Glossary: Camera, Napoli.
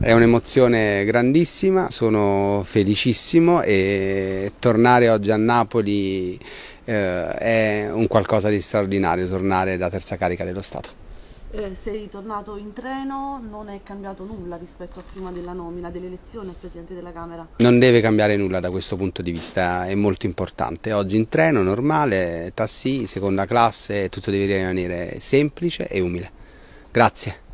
È un'emozione grandissima, sono felicissimo e tornare oggi a Napoli è un qualcosa di straordinario, tornare da terza carica dello Stato. Sei tornato in treno, non è cambiato nulla rispetto a prima della nomina, dell'elezione al Presidente della Camera? Non deve cambiare nulla da questo punto di vista, è molto importante. Oggi in treno, normale, tassi, seconda classe, tutto deve rimanere semplice e umile. Grazie.